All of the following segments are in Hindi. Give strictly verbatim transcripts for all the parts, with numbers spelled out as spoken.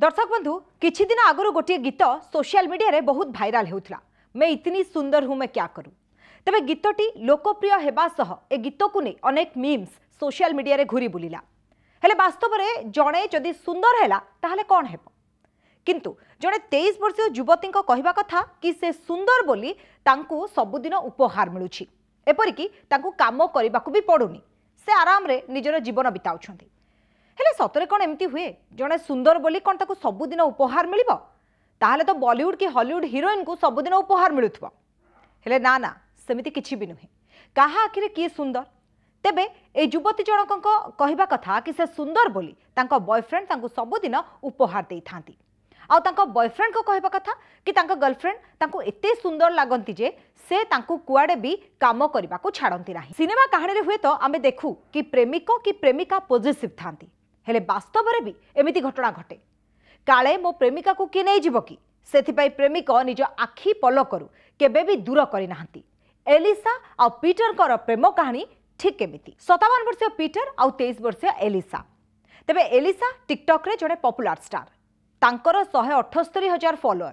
दर्शक बंधु किछि दिन आगरो गोटे गीत सोशल मीडिया रे बहुत भाइराल होउथला। मैं इतनी सुंदर हूँ मैं क्या करूँ। तबे गीतटी लोकप्रिय हेबा सह ए गीत को नहीं अनेक मीम्स सोशल मीडिया रे घुरी बुलिला। हेले वास्तव में जड़े जदि सुंदर हैला ताहले कौन हेबो। किंतु जड़े तेईस वर्षीय युवती कहवा कथा कि से सुंदर बोली तांकू सबुदिन उपहार मिलुछि एपरिकी तांकू काम करबाकू भी पड़ुनी। से आराम रे निजर जीवन बिताउछन्ती। हेले सतरे कौन एमती हुए जड़े सुंदर बोली कौन ताकू सबुदिन उपहार मिलिबो। ताहले तो बॉलीवुड कि हॉलीवुड हीरोइन को सबुदिन उपहार मिलुथबो। हेले ना ना सेमिति किछि भी नुहे। कहा आखिरे किए सुंदर। तेबे ए युवती जनक कहवा कथा कि से सुंदर बोली तांको बॉयफ्रेंड तांको सबुदिन उपहार देइथांती। आ तांको बॉयफ्रेंड को कहवा कथा कि तांको गर्लफ्रेंड तांको एते सुंदर लागंती जे से तांको कुआडे भी काम करबाकू छाडंती नाही। सिनेमा कहानी रे हुए तो आमे देखू कि प्रेमिक कि प्रेमिका पॉजिटिव थांती। हेले वास्तव में भी एमिति घटना घटे। काले मो प्रेमिका को किए नहीं जीव कि से प्रेमिक निज आखि पलकरू केबे भी दूर करिनाहंती। एलिसा आ पीटर कर प्रेम कहानी ठीक एमिति। सतावन वर्षीय पीटर आ तेईस वर्षीय एलिसा। तेबे एलिसा टिकटॉक रे जड़े पॉपुलर स्टार। तांकर शहे अठस्तरी हजार फॉलोअर।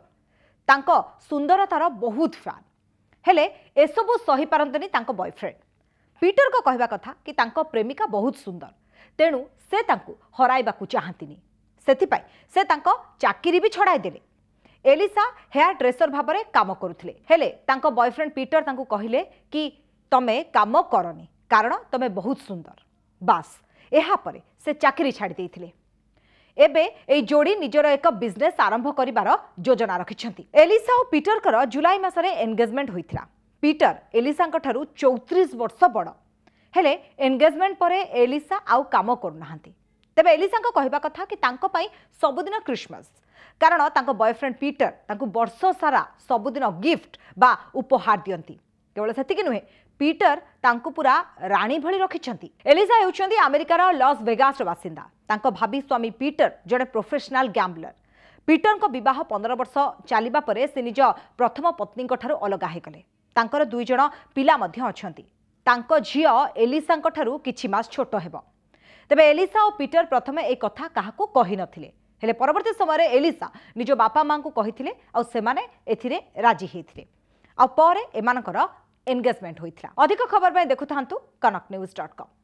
तांक सुंदरतार बहुत फैन। हेले एसबू सही पारंतनी तांक बॉयफ्रेंड। पीटर को कहवा कथा कि तांक प्रेमिका बहुत सुंदर तेणु से तांकु हराइबाकू चाहतिनी। सेथिपाई से तांको चाकरी भी छड़ाई देले। एलिसा हेयर ड्रेसर भाबरे काम करुथिले। हेले तांको बॉयफ्रेंड पीटर तांकु कहिले कि तमे काम करनी कारण तमे बहुत सुंदर। बास एहा परे से चाकरी छाड़ी देथिले। एबे ए जोड़ी निजर एक बिजनेस आरंभ करिवार योजना रखिछंती। एलिसा और पीटर कर जुलाई मासरे एंगेजमेंट होइथिला। पीटर एलिसांक ठारु चौंतीस वर्ष बड़। हेले एंगेजमेंट परे एलिसा आउ काम करुनाहांती। तेबे एलिसा कहवा कथा कि तांको पाई सबुदिन क्रिसमस कारण तांको बॉयफ्रेंड पीटर तांको वर्ष सारा सबुदिन गिफ्ट बा उपहार दियंती। केवल सेतिकि नुहे पीटर तांको पूरा राणी भली रखिछंती। एलिसा हेउछंती अमेरिकार लॉस वेगास बासिंदा। तांको भाभी स्वामी पीटर जड़े प्रोफेशनल गैम्बलर। पीटर को विवाह पंद्रह वर्ष चलिबा परे से निज प्रथम पत्नी ठारु अलग हेगले। तांकर दुई जण पिला मध्य अछंती। तांको झियो एलिसा ठारू किछि मास छोटो हेबो। तबे एलिसा और पीटर प्रथमे ए कथा काहाकू कहि नथिले। हेले परवर्ती समय एलिसा निजो बापा मां को कहिथिले आ सेमाने एथिरे राजी हेथिले। आ परे एमानकर एंगेजमेंट होइथिला। अधिक खबर पय देखुथांतु कनक न्यूज डॉट कॉम।